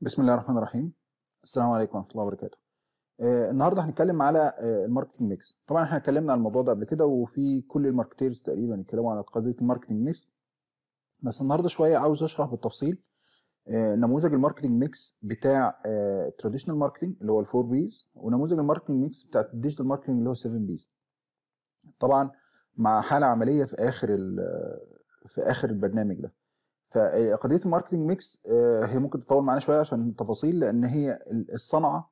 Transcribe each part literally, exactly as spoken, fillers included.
بسم الله الرحمن الرحيم. السلام عليكم ورحمه الله وبركاته. آه النهارده هنتكلم على آه الماركتنج ميكس. طبعا احنا اتكلمنا عن الموضوع ده قبل كده، وفي كل الماركتيرز تقريبا اتكلموا على قضيه الماركتنج ميكس، بس النهارده شويه عاوز اشرح بالتفصيل آه نموذج الماركتنج ميكس بتاع التراديشنال آه ماركتنج اللي هو الفور بيز، ونموذج الماركتنج ميكس بتاع الديجيتال ماركتنج اللي هو سفن بيز. طبعا مع حاله عمليه في اخر في اخر البرنامج ده. فقضيه الماركتنج ميكس هي ممكن تطول معانا شويه عشان التفاصيل، لان هي الصنعه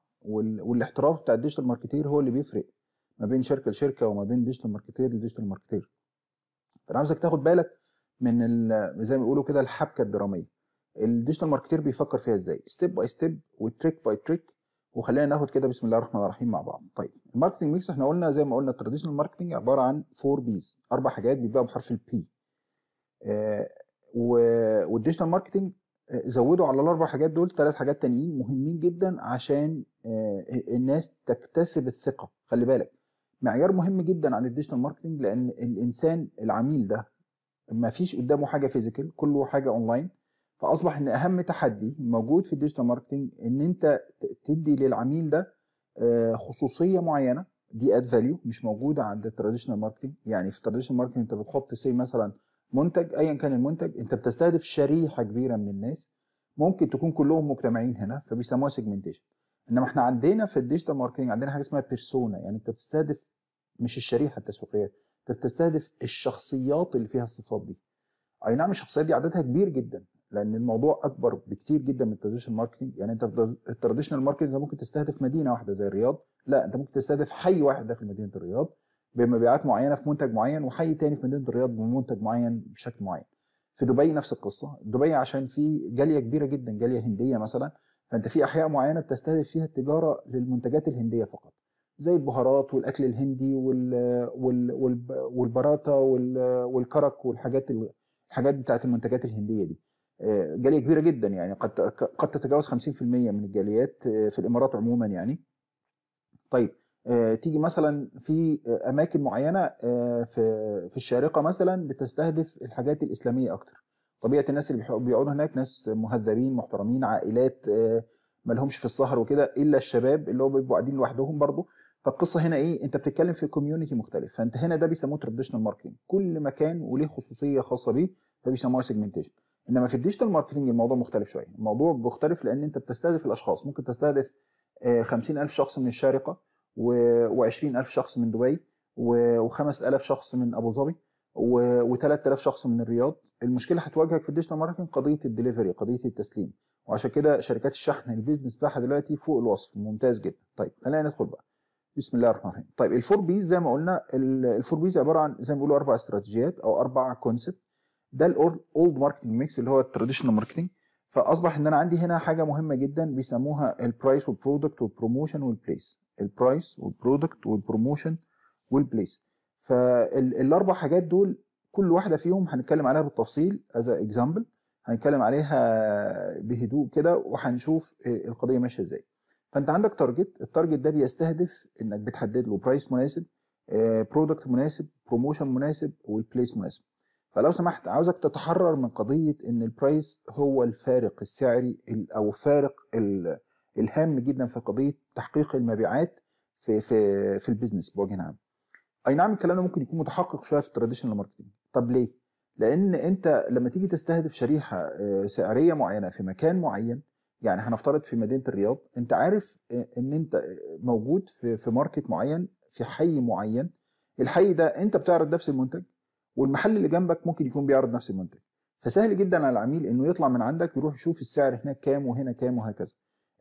والاحتراف بتاع الديجيتال ماركتير هو اللي بيفرق ما بين شركه لشركه وما بين ديجيتال ماركتير لديجيتال ماركتير. فانا عاوزك تاخد بالك من زي ما بيقولوا كده الحبكه الدراميه. الديجيتال ماركتير بيفكر فيها ازاي؟ ستيب باي ستيب وتريك باي تريك، وخلينا ناخد كده بسم الله الرحمن الرحيم مع بعض. طيب الماركتنج ميكس احنا قلنا زي ما قلنا التراديشنال ماركتنج عباره عن فور بيز، اربع حاجات بيبيعوا بحرف البي. والديجيتال ماركتنج زودوا على الاربع حاجات دول ثلاث حاجات تانيين مهمين جدا عشان الناس تكتسب الثقه. خلي بالك معيار مهم جدا عن الديجيتال ماركتنج، لان الانسان العميل ده ما فيش قدامه حاجه فيزيكال، كله حاجه اونلاين. فاصبح ان اهم تحدي موجود في الديجيتال ماركتنج ان انت تدي للعميل ده خصوصيه معينه، دي اد فاليو مش موجوده عند التراديشنال ماركتنج. يعني في التراديشنال ماركتنج انت بتحط سي مثلا منتج، ايا كان المنتج، انت بتستهدف شريحه كبيره من الناس ممكن تكون كلهم مجتمعين هنا، فبيسموها سيجمنتيشن. انما احنا عندنا في الديجيتال ماركتنج عندنا حاجه اسمها بيرسونا، يعني انت بتستهدف مش الشريحه التسويقيه، انت بتستهدف الشخصيات اللي فيها الصفات دي. اي نعم الشخصيات دي عددها كبير جدا، لان الموضوع اكبر بكتير جدا من التراديشنال ماركتنج. يعني انت في التراديشنال ماركتنج انت ممكن تستهدف مدينه واحده زي الرياض، لا انت ممكن تستهدف حي واحد داخل مدينه الرياض بمبيعات معينه في منتج معين، وحي تاني في مدينه الرياض بمنتج معين بشكل معين. في دبي نفس القصه، دبي عشان في جاليه كبيره جدا، جاليه هنديه مثلا، فانت في احياء معينه بتستهدف فيها التجاره للمنتجات الهنديه فقط، زي البهارات والاكل الهندي وال وال والبراتا والكرك والحاجات الحاجات بتاعت المنتجات الهنديه دي. جاليه كبيره جدا، يعني قد قد تتجاوز خمسين في المية من الجاليات في الامارات عموما يعني. طيب تيجي مثلا في اماكن معينه في في الشارقه مثلا بتستهدف الحاجات الاسلاميه اكتر. طبيعه الناس اللي بيقعدوا هناك ناس مهذبين محترمين، عائلات ما لهمش في السهر وكده، الا الشباب اللي هو بيبقوا قاعدين لوحدهم برضه. فالقصه هنا ايه؟ انت بتتكلم في كوميونتي مختلف، فانت هنا ده بيسموه تراديشنال ماركتنج. كل مكان وليه خصوصيه خاصه بيه فبيسموها سيجمنتيشن. انما في الديجيتال ماركتنج الموضوع مختلف شويه، الموضوع مختلف لان انت بتستهدف الاشخاص، ممكن تستهدف خمسين ألف شخص من الشارقه وعشرين ألف شخص من دبي وخمس ألاف شخص من أبو ظبي وثلاثة آلاف شخص من الرياض. المشكلة هتواجهك في الديجيتال ماركتنج قضية الدليفري، قضية التسليم، وعشان كده شركات الشحن البيزنس بتاعها دلوقتي فوق الوصف ممتاز جدا. طيب خلينا ندخل بقى بسم الله الرحمن الرحيم. طيب الفور بيز زي ما قلنا، الفور بيز عبارة عن زي ما بيقولوا أربع استراتيجيات أو أربع كونسبت. ده الأولد ماركتنج ميكس اللي هو التراديشنال ماركتنج. فأصبح إن أنا عندي هنا حاجة مهمة جدا بيسموها البرايس والبرودكت والبروموشن والبليس. البرايس والبرودكت والبروموشن والبليس. فالاربع حاجات دول كل واحده فيهم هنتكلم عليها بالتفصيل از اكزامبل، هنتكلم عليها بهدوء كده وهنشوف القضيه ماشيه ازاي. فانت عندك تارجت، التارجت ده بيستهدف انك بتحدد له برايس مناسب، برودكت مناسب، بروموشن مناسب، والبليس مناسب. فلو سمحت عاوزك تتحرر من قضيه ان البرايس هو الفارق السعري او الفارق ال الهام جدا في قضيه تحقيق المبيعات في في في البيزنس بوجه عام. اي نعم الكلام ده ممكن يكون متحقق شويه في التراديشنال ماركتنج. طب ليه؟ لان انت لما تيجي تستهدف شريحه سعريه معينه في مكان معين، يعني هنفترض في مدينه الرياض، انت عارف ان انت موجود في في ماركت معين في حي معين، الحي ده انت بتعرض نفس المنتج والمحل اللي جنبك ممكن يكون بيعرض نفس المنتج، فسهل جدا على العميل انه يطلع من عندك يروح يشوف السعر هناك كام وهنا كام وهكذا.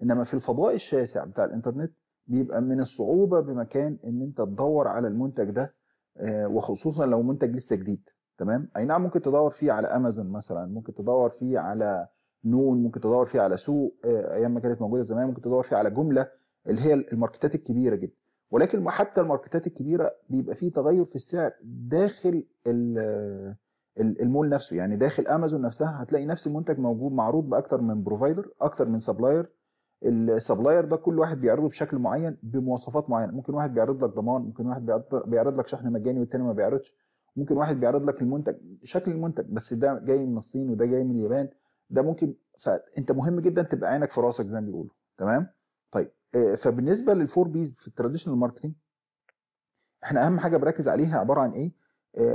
انما في الفضاء الشاسع بتاع الانترنت بيبقى من الصعوبه بمكان ان انت تدور على المنتج ده، وخصوصا لو منتج لسه جديد. تمام؟ اي نعم ممكن تدور فيه على امازون مثلا، ممكن تدور فيه على نون، ممكن تدور فيه على سوق ايام ما كانت موجوده زمان، ممكن تدور فيه على جمله، اللي هي الماركتات الكبيره جدا. ولكن حتى الماركتات الكبيره بيبقى فيه تغير في السعر داخل المول نفسه، يعني داخل امازون نفسها هتلاقي نفس المنتج موجود معروض باكتر من بروفايدر، اكتر من سبلاير. السبلاير ده كل واحد بيعرضه بشكل معين بمواصفات معينه، ممكن واحد بيعرض لك ضمان، ممكن واحد بيعرض لك شحن مجاني والتاني ما بيعرضش، ممكن واحد بيعرض لك المنتج شكل المنتج بس ده جاي من الصين وده جاي من اليابان، ده ممكن فانت مهم جدا تبقى عينك في راسك زي ما بيقولوا، تمام؟ طيب فبالنسبه للفور بيز في التراديشنال ماركتنج احنا اهم حاجه بركز عليها عباره عن ايه؟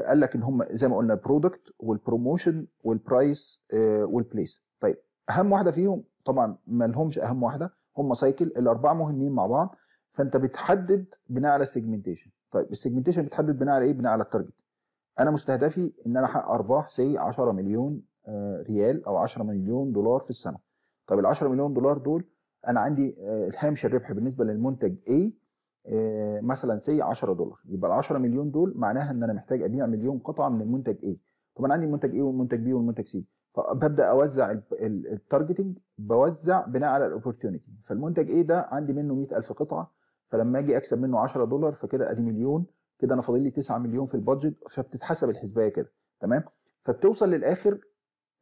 قال لك ان هم زي ما قلنا البرودكت والبروموشن والبرايس والبليس. طيب اهم واحده فيهم طبعا ما لهمش اهم واحده، هم سايكل، الاربعه مهمين مع بعض، فانت بتحدد بناء على السيجمنتيشن. طيب السيجمنتيشن بتحدد بناء على ايه؟ بناء على التارجت. انا مستهدفي ان انا احقق ارباح سي عشرة مليون ريال او عشرة مليون دولار في السنه. طب ال عشرة مليون دولار دول انا عندي هامش الربح بالنسبه للمنتج A مثلا سي عشرة دولار، يبقى ال عشرة مليون دول معناها ان انا محتاج ابيع مليون قطعه من المنتج A. طب انا عندي منتج A والمنتج B والمنتج C، فببدا اوزع التارجتنج، بوزع بناء على الاوبورتيونيتي. فالمنتج A ده عندي منه مئة ألف قطعه، فلما اجي اكسب منه عشرة دولار فكده ادي مليون، كده انا فاضل لي تسعة مليون في البادجت، فبتتحسب الحسبايه كده، تمام؟ فبتوصل للاخر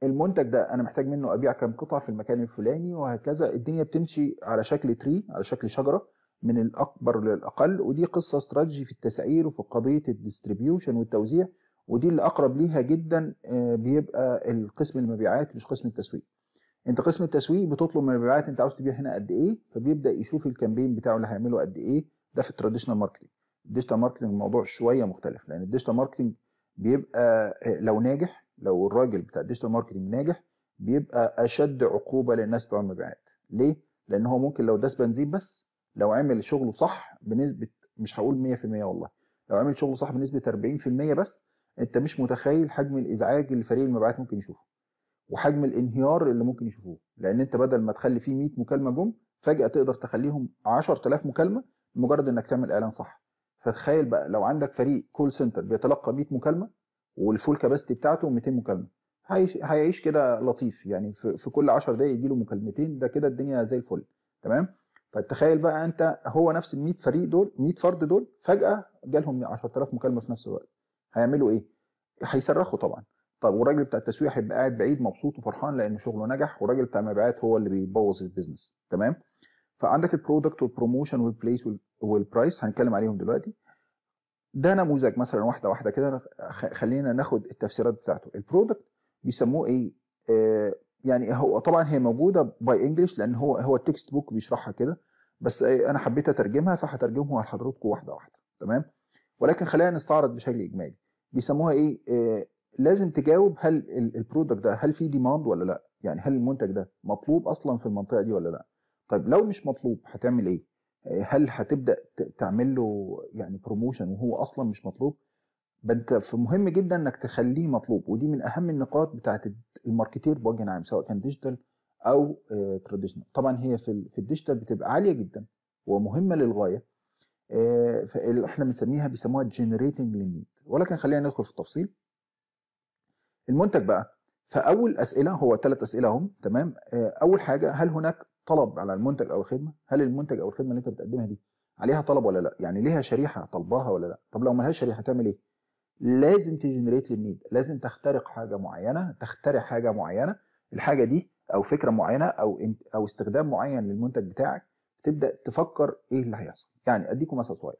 المنتج ده انا محتاج منه ابيع كام قطعه في المكان الفلاني وهكذا. الدنيا بتمشي على شكل تري، على شكل شجره من الاكبر للاقل، ودي قصه استراتيجي في التسعير وفي قضيه الديستريبيوشن والتوزيع، ودي اللي اقرب ليها جدا بيبقى القسم المبيعات مش قسم التسويق. انت قسم التسويق بتطلب من المبيعات انت عاوز تبيع هنا قد ايه، فبيبدا يشوف الكامبين بتاعه اللي هيعمله قد ايه. ده في التراديشنال ماركتنج. الديجيتال ماركتنج الموضوع شويه مختلف، لان الديجيتال ماركتنج بيبقى لو ناجح، لو الراجل بتاع الديجيتال ماركتنج ناجح بيبقى اشد عقوبه للناس بتوع المبيعات. ليه؟ لان هو ممكن لو داس بنزين بس، لو عمل شغله صح بنسبه، مش هقول مئة في المئة والله، لو عمل شغله صح بنسبه أربعين في المئة بس، انت مش متخيل حجم الازعاج اللي فريق المبيعات ممكن يشوفه وحجم الانهيار اللي ممكن يشوفوه. لان انت بدل ما تخلي فيه مئة مكالمه جم، فجاه تقدر تخليهم عشرة آلاف مكالمه بمجرد انك تعمل اعلان صح. فتخيل بقى لو عندك فريق كول سنتر بيتلقى مئة مكالمه والفول كاباستي بتاعته مئتين مكالمه، هيعيش هيعيش كده لطيف يعني، في, في كل عشر دقايق يجي له مكالمتين، ده كده الدنيا زي الفل، تمام؟ طيب تخيل بقى انت هو نفس ال مئة فريق دول، مئة فرد دول، فجاه جالهم عشرة آلاف مكالمه في نفس الوقت، هيعملوا ايه؟ هيصرخوا طبعا. طب والراجل بتاع التسويق هيبقى قاعد بعيد مبسوط وفرحان لان شغله نجح، والراجل بتاع المبيعات هو اللي بيبوظ البيزنس، تمام؟ فعندك البرودكت والبروموشن والبليس والبرايس هنتكلم عليهم دلوقتي. ده نموذج مثلا واحده واحده كده، خلينا ناخد التفسيرات بتاعته. البرودكت بيسموه ايه؟ آه يعني هو طبعا هي موجوده باي انجلش لان هو هو التكست بوك بيشرحها كده، بس انا حبيت اترجمها فهترجمها لحضراتكم واحده واحده، تمام؟ ولكن خلينا نستعرض بشكل اجمالي. بيسموها ايه؟ آه لازم تجاوب هل البرودكت ده هل في ديماند ولا لا؟ يعني هل المنتج ده مطلوب اصلا في المنطقه دي ولا لا؟ طيب لو مش مطلوب هتعمل ايه؟ هل هتبدا تعمل له يعني بروموشن وهو اصلا مش مطلوب؟ انت فمهم جدا انك تخليه مطلوب، ودي من اهم النقاط بتاعت الماركتير بوجه عام سواء كان ديجيتال او تراديشنال. طبعا هي في في الديجيتال بتبقى عاليه جدا ومهمه للغايه، احنا بنسميها بيسموها جنريتنج للنيد، ولكن خلينا ندخل في التفصيل. المنتج بقى، فاول اسئله هو ثلاث اسئله هم، تمام؟ اول حاجه هل هناك طلب على المنتج او الخدمه؟ هل المنتج او الخدمه اللي انت بتقدمها دي عليها طلب ولا لا؟ يعني ليها شريحه طلبها ولا لا؟ طب لو مالهاش شريحه هتعمل ايه؟ لازم تجنريت للنيد، لازم تخترق حاجه معينه، تخترع حاجه معينه، الحاجه دي او فكره معينه او او استخدام معين للمنتج بتاعك، تبدا تفكر ايه اللي هيحصل. يعني اديكم مثل صغير.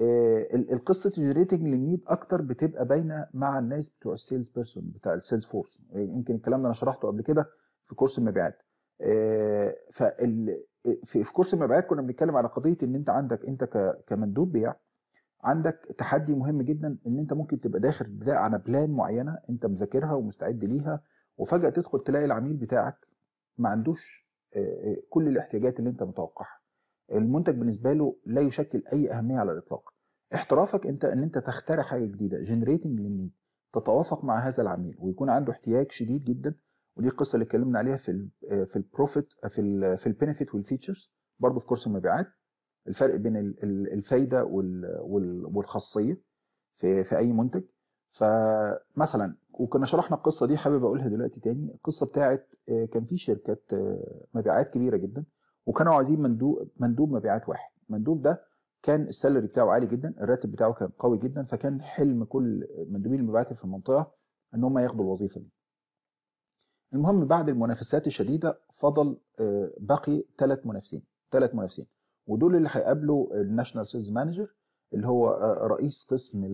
إيه القصه جنريتنج للنيد اكتر بتبقى باينه مع الناس بتوع السيلز بيرسون بتاع السيلز فورس، يمكن الكلام ده انا شرحته قبل كده في كورس المبيعات. فال في كورس المبيعات كنا بنتكلم على قضيه ان انت عندك انت كمندوب بيع عندك تحدي مهم جدا، ان انت ممكن تبقى داخل بناء على بلان معينه انت مذاكرها ومستعد ليها، وفجاه تدخل تلاقي العميل بتاعك ما عندوش كل الاحتياجات اللي انت متوقعها، المنتج بالنسبه له لا يشكل اي اهميه على الاطلاق. احترافك انت ان انت تخترع حاجه جديده، جنريتنج للنيد، تتوافق مع هذا العميل ويكون عنده احتياج شديد جدا، ودي القصه اللي اتكلمنا عليها في ال في البروفيت في ال في البينفيت والفيتشرز برضه في كورس المبيعات، الفرق بين الفايده والخاصيه في في اي منتج. فمثلا وكنا شرحنا القصه دي، حابب اقولها دلوقتي تاني. القصه بتاعت كان في شركه مبيعات كبيره جدا وكانوا عايزين مندوب مندوب مبيعات واحد. المندوب ده كان السالري بتاعه عالي جدا، الراتب بتاعه كان قوي جدا، فكان حلم كل مندوبين المبيعات في المنطقه ان هم ياخدوا الوظيفه دي. المهم بعد المنافسات الشديده فضل باقي ثلاث منافسين، ثلاث منافسين ودول اللي هيقابلوا الناشونال سيلز مانجر اللي هو رئيس قسم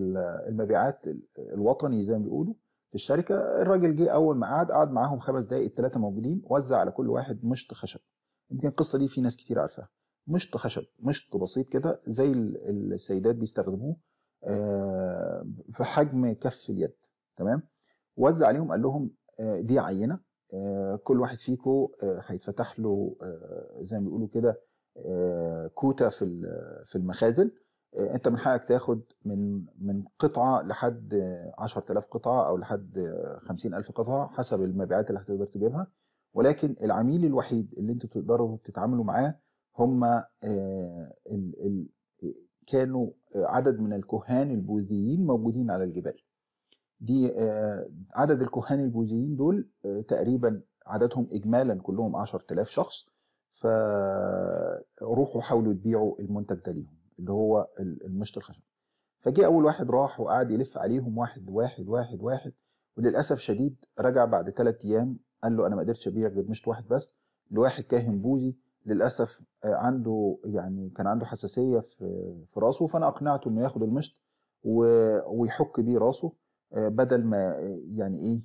المبيعات الوطني زي ما بيقولوا، في الشركه. الراجل جه اول ما قعد قعد معاهم خمس دقائق، الثلاثه موجودين، وزع على كل واحد مشط خشب. يمكن القصه دي في ناس كتير عارفاها. مشط خشب، مشط بسيط كده زي السيدات بيستخدموه في حجم كف اليد، تمام. وزع عليهم قال لهم دي عينه، كل واحد فيكم هيتفتح له زي ما بيقولوا كده كوتا في في المخازن. انت من حقك تاخد من من قطعه لحد عشرة آلاف قطعه او لحد خمسين ألف قطعه حسب المبيعات اللي هتقدر تجيبها، ولكن العميل الوحيد اللي انتوا تقدروا تتعاملوا معاه هم كانوا عدد من الكهان البوذيين موجودين على الجبال دي. عدد الكهان البوذيين دول تقريبا عددهم اجمالا كلهم عشرة آلاف شخص، فروحوا حاولوا تبيعوا المنتج ده ليهم اللي هو المشط الخشب. فجاء اول واحد راح وقعد يلف عليهم واحد واحد واحد واحد، وللاسف شديد رجع بعد ثلاث ايام قال له انا ما قدرتش ابيع غير مشط واحد بس لواحد كاهن بوذي، للاسف عنده يعني كان عنده حساسيه في في راسه، فانا اقنعته انه ياخد المشط ويحك بيه راسه بدل ما يعني ايه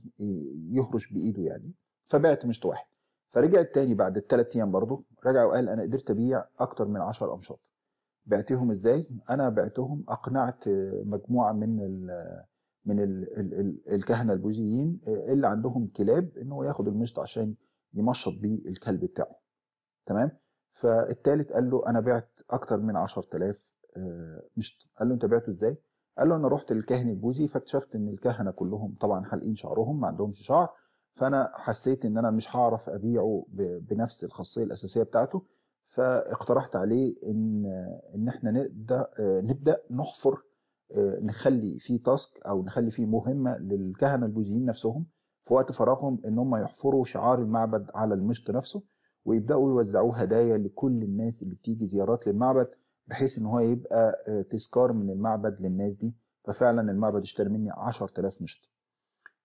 يهرش بايده يعني، فبعت مشط واحد. فرجع التاني بعد الثلاث ايام برضه رجع وقال انا قدرت ابيع اكتر من عشرة امشاط. بعتهم ازاي؟ انا بعتهم اقنعت مجموعه من ال من ال ال ال الكهنه البوذيين اللي عندهم كلاب انه ياخد المشط عشان يمشط بيه الكلب بتاعه، تمام. فالثالث قال له انا بعت اكتر من عشرة آلاف مشط. قال له انت بعته ازاي؟ قال له انا رحت للكاهن البوذي فاكتشفت ان الكهنه كلهم طبعا حالقين شعرهم ما عندهمش شعر، فانا حسيت ان انا مش هعرف ابيعه بنفس الخاصيه الاساسيه بتاعته، فاقترحت عليه ان ان احنا نبدا نبدا نحفر، نخلي فيه تاسك او نخلي فيه مهمه للكهنه البوذيين نفسهم في وقت فراغهم ان هم يحفروا شعار المعبد على المشط نفسه، ويبداوا يوزعوا هدايا لكل الناس اللي بتيجي زيارات للمعبد، بحيث ان هو يبقى تذكار من المعبد للناس دي. ففعلا المعبد اشترى مني عشرة آلاف مشط.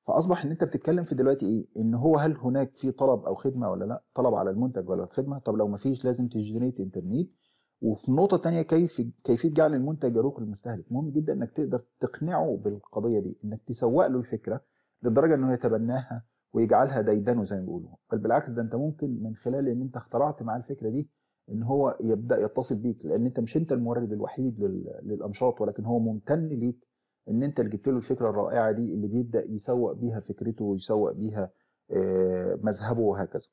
فاصبح ان انت بتتكلم في دلوقتي ايه؟ ان هو هل هناك في طلب او خدمه ولا لا؟ طلب على المنتج ولا الخدمه؟ طب لو ما فيش لازم تجنريت انترنت. وفي نقطه ثانيه كيف كيفيه جعل المنتج يروق للمستهلك. مهم جدا انك تقدر تقنعه بالقضيه دي، انك تسوق له الفكره للدرجه انه يتبناها ويجعلها ديدنه زي ما بيقولوا. بل بالعكس، ده انت ممكن من خلال ان انت اخترعت معاه الفكره دي ان هو يبدا يتصل بيك، لان انت مش انت المورد الوحيد للانشاط، ولكن هو ممتن ليك ان انت اللي جبت له الفكره الرائعه دي اللي بيبدا يسوق بيها فكرته ويسوق بيها مذهبه وهكذا.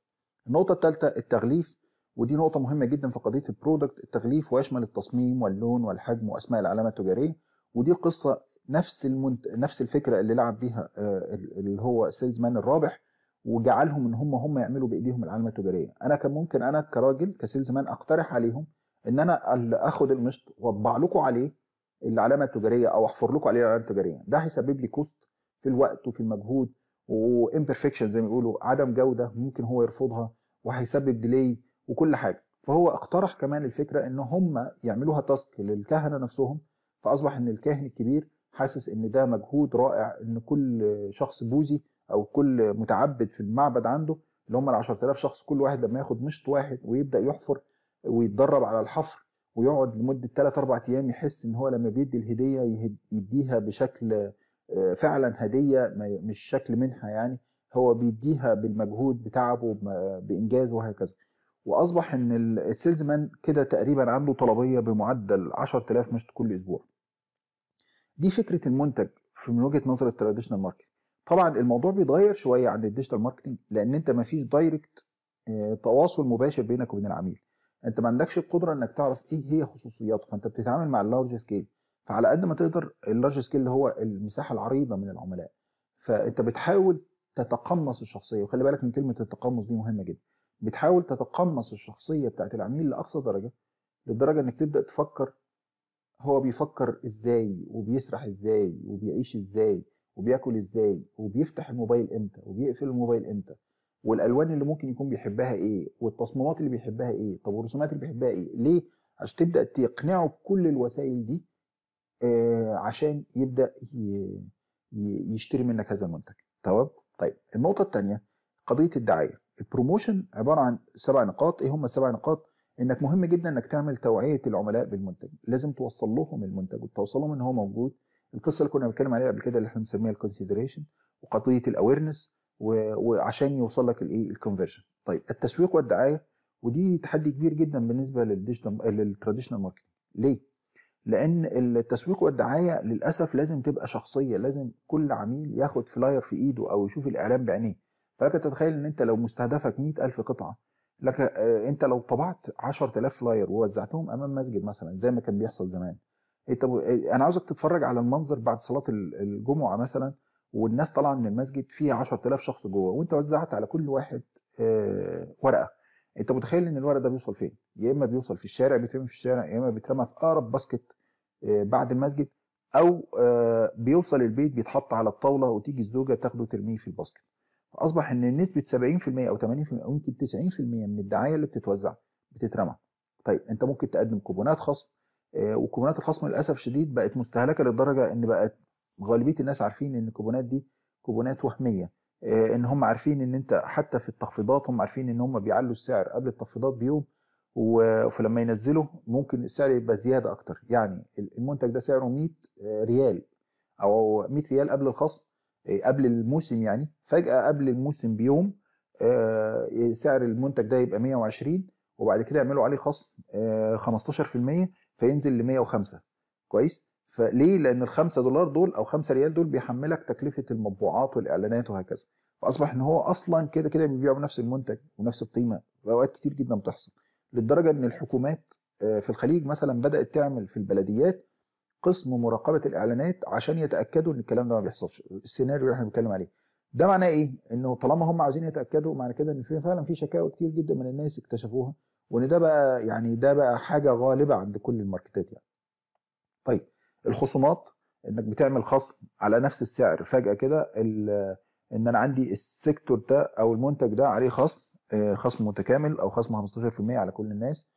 النقطه الثالثه التغليف، ودي نقطه مهمه جدا في قضيه البرودكت. التغليف ويشمل التصميم واللون والحجم واسماء العلامه التجاريه، ودي القصه نفس المنت... نفس الفكره اللي لعب بيها اللي هو سيلز مان الرابح، وجعلهم ان هم هم يعملوا بايديهم العلامه التجاريه. انا كان ممكن انا كراجل كسيلز مان اقترح عليهم ان انا اخد المشط واطبع لكم عليه العلامه التجاريه او احفر لكم عليه العلامه التجاريه، ده هيسبب لي كوست في الوقت وفي المجهود وامبرفكشن زي ما بيقولوا، عدم جوده ممكن هو يرفضها وهيسبب ديلي وكل حاجه. فهو اقترح كمان الفكره ان هم يعملوها تاسك للكهنه نفسهم، فاصبح ان الكاهن الكبير حاسس ان ده مجهود رائع، ان كل شخص بوذي او كل متعبد في المعبد عنده اللي هم ال عشرة آلاف شخص، كل واحد لما ياخد مشط واحد ويبدا يحفر ويتدرب على الحفر ويقعد لمده ثلاثة أربعة ايام، يحس ان هو لما بيدي الهديه يديها بشكل فعلا هديه مش شكل منحه يعني، هو بيديها بالمجهود بتاعه بانجازه وهكذا. واصبح ان السيلز مان كده تقريبا عنده طلبيه بمعدل عشرة آلاف مشط كل اسبوع. دي فكره المنتج في من وجهه نظر التراديشنال ماركت. طبعا الموضوع بيتغير شويه عن الديجيتال ماركتنج، لان انت ما فيش دايركت تواصل مباشر بينك وبين العميل، انت ما عندكش القدره انك تعرف ايه هي خصوصياته، فانت بتتعامل مع اللارج سكيل. فعلى قد ما تقدر اللارج سكيل اللي هو المساحه العريضه من العملاء، فانت بتحاول تتقمص الشخصيه. وخلي بالك من كلمه التقمص دي مهمه جدا، بتحاول تتقمص الشخصيه بتاعت العميل لاقصى درجه، للدرجه انك تبدا تفكر هو بيفكر ازاي وبيسرح ازاي وبيعيش ازاي وبياكل ازاي وبيفتح الموبايل امتى وبيقفل الموبايل امتى، والالوان اللي ممكن يكون بيحبها ايه، والتصميمات اللي بيحبها ايه، طب والرسومات اللي بيحبها ايه. ليه؟ عشان تبدا تقنعه بكل الوسائل دي آه عشان يبدا يشتري منك هذا المنتج، تمام. طيب النقطه الثانيه قضيه الدعايه. البروموشن عباره عن سبع نقاط. ايه هم السبع نقاط؟ انك مهم جدا انك تعمل توعيه العملاء بالمنتج، لازم توصل لهم المنتج وتوصل لهم ان هو موجود، القصه اللي كنا بنتكلم عليها قبل كده اللي احنا بنسميها الكونسيدريشن وقضيه الاويرنس، وعشان يوصل لك الايه الكونفرجن. طيب التسويق والدعايه، ودي تحدي كبير جدا بالنسبه للديجيتال للتراديشنال ماركتنج. ليه؟ لان التسويق والدعايه للاسف لازم تبقى شخصيه، لازم كل عميل ياخد فلاير في ايده او يشوف الاعلان بعينيه. فلك تتخيل ان انت لو مستهدفك مئة ألف قطعه، لك انت لو طبعت عشرة آلاف فلاير ووزعتهم امام مسجد مثلا زي ما كان بيحصل زمان، انت انا عاوزك تتفرج على المنظر بعد صلاه الجمعه مثلا والناس طالعه من المسجد فيها عشرة آلاف شخص جوه، وانت وزعت على كل واحد ورقه. انت متخيل ان الورق ده بيوصل فين؟ يا اما بيوصل في الشارع بيترمي في الشارع، يا اما بيترمى في اقرب باسكت بعد المسجد، او بيوصل البيت بيتحط على الطاوله وتيجي الزوجه تاخده ترميه في الباسكت. فاصبح ان نسبه سبعين في المية او ثمانين في المية او يمكن تسعين في المية من الدعايه اللي بتتوزع بتترمى. طيب انت ممكن تقدم كوبونات خصم، وكوبونات الخصم للاسف الشديد بقت مستهلكه للدرجه ان بقت غالبيه الناس عارفين ان الكوبونات دي كوبونات وهميه، ان هم عارفين ان انت حتى في التخفيضات هم عارفين ان هم بيعلوا السعر قبل التخفيضات بيوم، فلما ينزلوا ممكن السعر يبقى زياده اكتر. يعني المنتج ده سعره مئة ريال او مئة ريال قبل الخصم قبل الموسم، يعني فجاه قبل الموسم بيوم سعر المنتج ده يبقى مئة وعشرين، وبعد كده يعملوا عليه خصم خمستاشر في المية فينزل ل مئة وخمسة. كويس؟ فليه؟ لان الخمسة دولار دول او خمسة ريال دول بيحملك تكلفه المطبوعات والاعلانات وهكذا. فاصبح ان هو اصلا كده كده بيبيعوا نفس المنتج ونفس القيمه، واوقات كتير جدا بتحصل للدرجه ان الحكومات في الخليج مثلا بدات تعمل في البلديات قسم مراقبه الاعلانات عشان يتاكدوا ان الكلام ده ما بيحصلش. السيناريو اللي احنا بنتكلم عليه ده معناه ايه؟ انه طالما هم عاوزين يتاكدوا معنى كده ان في فعلا في شكاوى كتير جدا من الناس اكتشفوها، وان ده بقى يعني ده بقى حاجه غالبه عند كل الماركتات يعني. طيب الخصومات، انك بتعمل خصم على نفس السعر فجأة كده، ان انا عندي السيكتور ده او المنتج ده عليه خصم خصم متكامل او خصم خمستاشر في المية على كل الناس.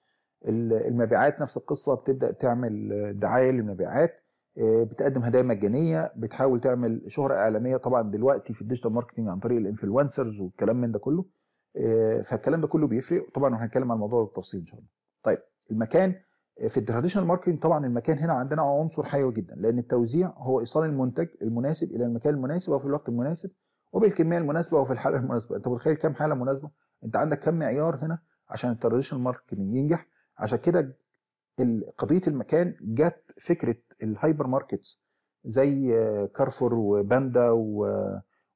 المبيعات نفس القصة، بتبدأ تعمل دعاية للمبيعات، بتقدم هدايا مجانية، بتحاول تعمل شهرة اعلامية طبعا دلوقتي في الديجيتال ماركتنج عن طريق الانفلونسرز والكلام من ده كله. فالكلام ده كله بيفرق طبعا، وهنتكلم عن الموضوع بالتفصيل ان شاء الله. طيب المكان في التراديشنال ماركتنج، طبعا المكان هنا عندنا عنصر حيوي جدا، لان التوزيع هو ايصال المنتج المناسب الى المكان المناسب وفي الوقت المناسب وبالكميه المناسبه وفي الحاله المناسبه. انت متخيل كام حاله مناسبه؟ انت عندك كم معيار هنا عشان التراديشنال ماركتنج ينجح. عشان كده قضيه المكان جت فكره الهايبر ماركتس زي كارفور وباندا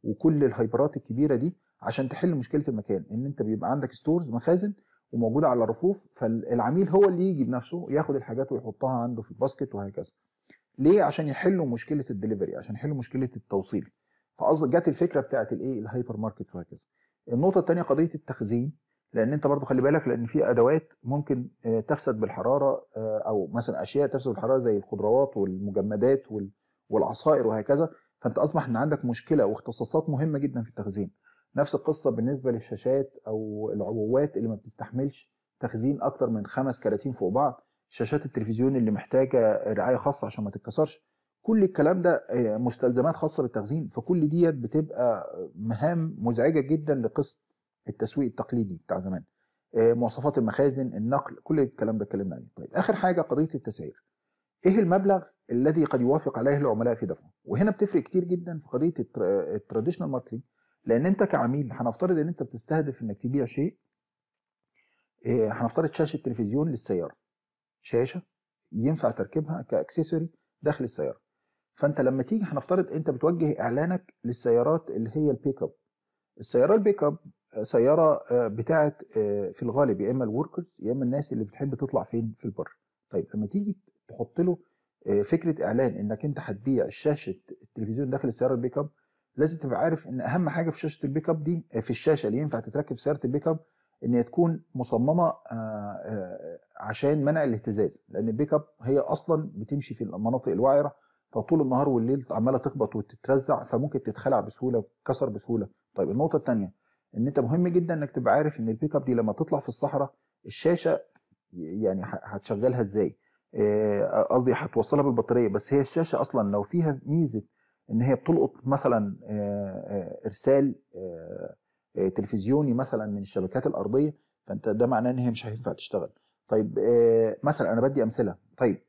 وكل الهايبرات الكبيره دي عشان تحل مشكله المكان، ان انت بيبقى عندك ستورز مخازن وموجوده على الرفوف، فالعميل هو اللي يجي بنفسه ياخد الحاجات ويحطها عنده في الباسكت وهكذا. ليه؟ عشان يحلوا مشكله الدليفري، عشان يحلوا مشكله التوصيل. فقصد جت الفكره بتاعه الايه الهايبر ماركت وهكذا. النقطه الثانيه قضيه التخزين، لان انت برضو خلي بالك لان في ادوات ممكن تفسد بالحراره، او مثلا اشياء تفسد بالحراره زي الخضروات والمجمدات والعصائر وهكذا. فانت اصبح ان عندك مشكله واختصاصات مهمه جدا في التخزين. نفس القصه بالنسبه للشاشات او العبوات اللي ما بتستحملش تخزين اكتر من خمس كراتين فوق بعض، شاشات التلفزيون اللي محتاجه رعايه خاصه عشان ما تتكسرش. كل الكلام ده مستلزمات خاصه بالتخزين، فكل ديت بتبقى مهام مزعجه جدا لقسم التسويق التقليدي بتاع زمان. مواصفات المخازن، النقل، كل الكلام ده اتكلمنا عليه. طيب اخر حاجه قضيه التسعير، ايه المبلغ الذي قد يوافق عليه العملاء في دفعه؟ وهنا بتفرق كتير جدا في قضيه التراديشنال ماركتنج، لان انت كعميل هنفترض ان انت بتستهدف انك تبيع شيء، هنفترض شاشه تلفزيون للسياره، شاشه ينفع تركبها كاكسسوري داخل السياره. فانت لما تيجي هنفترض انت بتوجه اعلانك للسيارات اللي هي البيك اب. السياره البيك اب سياره بتاعه في الغالب يا اما الوركرز يا اما الناس اللي بتحب تطلع فين في البر. طيب لما تيجي تحط له فكره اعلان انك انت هتبيع شاشه التلفزيون داخل السياره البيك اب، لازم تبقى عارف ان اهم حاجه في شاشه البيك اب دي، في الشاشه اللي ينفع تتركب في سياره البيك اب، ان هي تكون مصممه عشان منع الاهتزاز، لان البيك اب هي اصلا بتمشي في المناطق الوعره، فطول النهار والليل عماله تخبط وتترزع، فممكن تتخلع بسهوله وتتكسر بسهوله. طيب النقطه الثانيه ان انت مهم جدا انك تبقى عارف ان البيك اب دي لما تطلع في الصحراء الشاشه يعني هتشغلها ازاي، قصدي هتوصلها بالبطاريه. بس هي الشاشه اصلا لو فيها ميزه ان هي بتلقط مثلا ارسال تلفزيوني مثلا من الشبكات الارضيه، فانت ده معناه ان هي مش هينفع تشتغل. طيب مثلا انا بدي امثله، طيب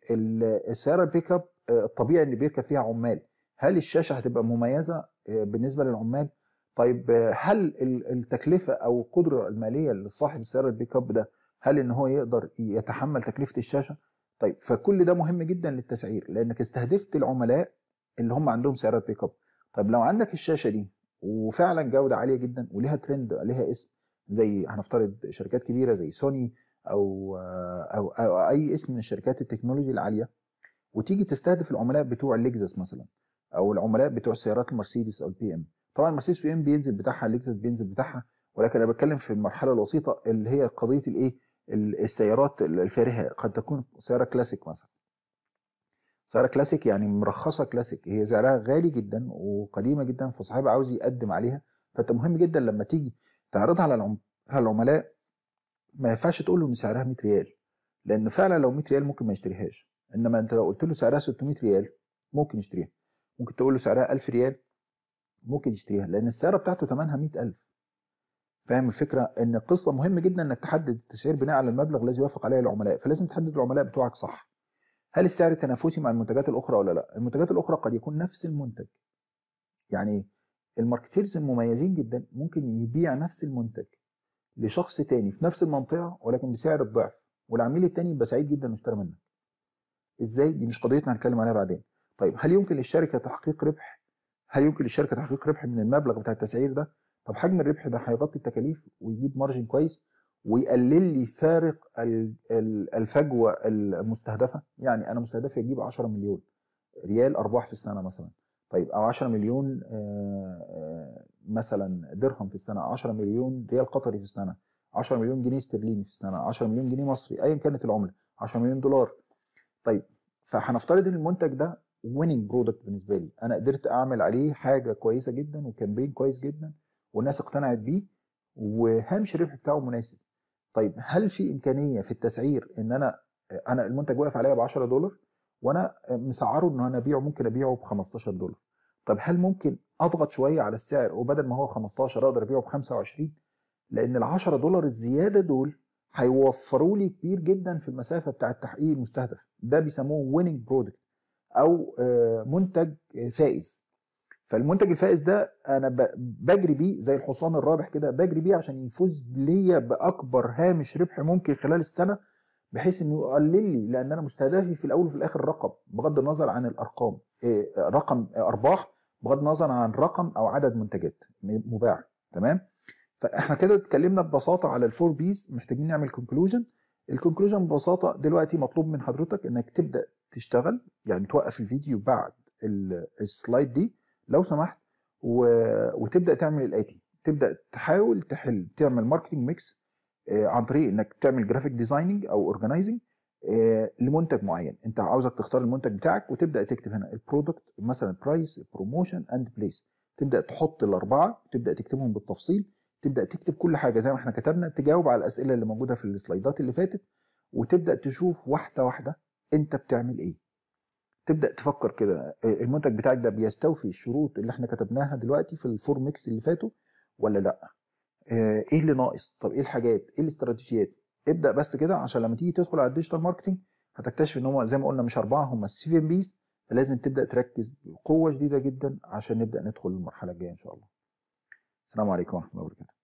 السياره البيك اب الطبيعي اللي بيركب فيها عمال. هل الشاشه هتبقى مميزه بالنسبه للعمال؟ طيب هل التكلفه او القدره الماليه لصاحب سياره البيك اب ده، هل ان هو يقدر يتحمل تكلفه الشاشه؟ طيب فكل ده مهم جدا للتسعير، لانك استهدفت العملاء اللي هم عندهم سيارات بيك اب. طيب لو عندك الشاشه دي وفعلا جوده عاليه جدا وليها ترند ليها اسم، زي هنفترض شركات كبيره زي سوني أو, او او اي اسم من الشركات التكنولوجي العاليه، وتيجي تستهدف العملاء بتوع اللكزس مثلا او العملاء بتوع سيارات المرسيدس او البي ام. طبعا المرسيدس بي ام بينزل بتاعها، اللكزس بينزل بتاعها، ولكن انا بتكلم في المرحله الوسيطه اللي هي قضيه الايه، السيارات الفارهه. قد تكون سياره كلاسيك مثلا، سياره كلاسيك يعني مرخصه كلاسيك، هي سعرها غالي جدا وقديمه جدا، فصاحبها عاوز يقدم عليها. فانت مهم جدا لما تيجي تعرضها على العم... العملاء ما ينفعش تقول له ان سعرها مية ريال، لان فعلا لو مية ريال ممكن ما يشتريهاش. انما انت لو قلت له سعرها ستمية ريال ممكن يشتريها، ممكن تقول له سعرها ألف ريال ممكن يشتريها، لان السياره بتاعته ثمنها مية ألف. فاهم الفكره؟ ان القصه مهم جدا انك تحدد التسعير بناء على المبلغ الذي يوافق عليه العملاء، فلازم تحدد العملاء بتوعك صح. هل السعر تنافسي مع المنتجات الاخرى ولا لا؟ المنتجات الاخرى قد يكون نفس المنتج، يعني الماركتيرز المميزين جدا ممكن يبيع نفس المنتج لشخص تاني في نفس المنطقه ولكن بسعر الضعف، والعميل التاني يبقى سعيد جدا انه اشترى منك. ازاي؟ دي مش قضيتنا، هنتكلم عليها بعدين. طيب هل يمكن للشركه تحقيق ربح؟ هل يمكن للشركه تحقيق ربح من المبلغ بتاع التسعير ده؟ طب حجم الربح ده هيغطي التكاليف ويجيب مارجن كويس ويقلل لي فارق الفجوه المستهدفه، يعني انا مستهدف يجيب عشرة مليون ريال ارباح في السنه مثلا، طيب او عشرة مليون مثلا درهم في السنه، عشرة مليون ريال قطري في السنه، عشرة مليون جنيه استرليني في السنه، عشرة مليون جنيه مصري، ايا كانت العمله، عشرة مليون دولار. طيب فهنفترض ان المنتج ده ويننج برودكت بالنسبه لي، انا قدرت اعمل عليه حاجه كويسه جدا وكامبين كويس جدا والناس اقتنعت بيه وهامش الربح بتاعه مناسب. طيب هل في امكانيه في التسعير ان انا انا المنتج واقف عليا ب عشرة دولار وانا مسعره ان انا ابيعه، ممكن ابيعه ب خمستاشر دولار. طب هل ممكن اضغط شويه على السعر وبدل ما هو خمستاشر اقدر ابيعه ب خمسة وعشرين؟ لان ال عشرة دولار الزياده دول هيوفروا لي كبير جدا في المسافه بتاعه تحقيق المستهدف. ده بيسموه ويننج برودكت او منتج فائز. فالمنتج الفائز ده انا بجري بيه زي الحصان الرابح كده، بجري بيه عشان يفوز ليا باكبر هامش ربح ممكن خلال السنه، بحيث انه يقلل لي، لان انا مستهدفي في الاول وفي الاخر رقم، بغض النظر عن الارقام، رقم ارباح بغض النظر عن رقم او عدد منتجات مباع. تمام؟ فاحنا كده اتكلمنا ببساطه على الفور بيز، محتاجين نعمل كونكلوجن. الكونكلوجن ببساطه دلوقتي مطلوب من حضرتك انك تبدا تشتغل، يعني توقف الفيديو بعد السلايد دي لو سمحت، و... وتبدا تعمل الاتي. تبدا تحاول تحل، تعمل ماركتنج ميكس آه عن طريق انك تعمل جرافيك ديزايننج او اورجنايزنج آه لمنتج معين. انت عاوزك تختار المنتج بتاعك وتبدا تكتب هنا البرودكت مثلا، برايس، بروموشن اند بليس. تبدا تحط الاربعه وتبدا تكتبهم بالتفصيل، تبدا تكتب كل حاجه زي ما احنا كتبنا، تجاوب على الاسئله اللي موجوده في السلايدات اللي فاتت، وتبدا تشوف واحده واحده انت بتعمل ايه. تبدا تفكر كده المنتج بتاعك ده بيستوفي الشروط اللي احنا كتبناها دلوقتي في الفور ميكس اللي فاتوا ولا لا، ايه اللي ناقص، طب ايه الحاجات، ايه الاستراتيجيات. ابدا بس كده، عشان لما تيجي تدخل على الديجيتال ماركتنج هتكتشف ان هم زي ما قلنا مش اربعه، هم سيفن بيس، فلازم تبدا تركز بقوه شديده جدا عشان نبدا ندخل المرحله الجايه ان شاء الله. السلام عليكم ورحمه الله وبركاته.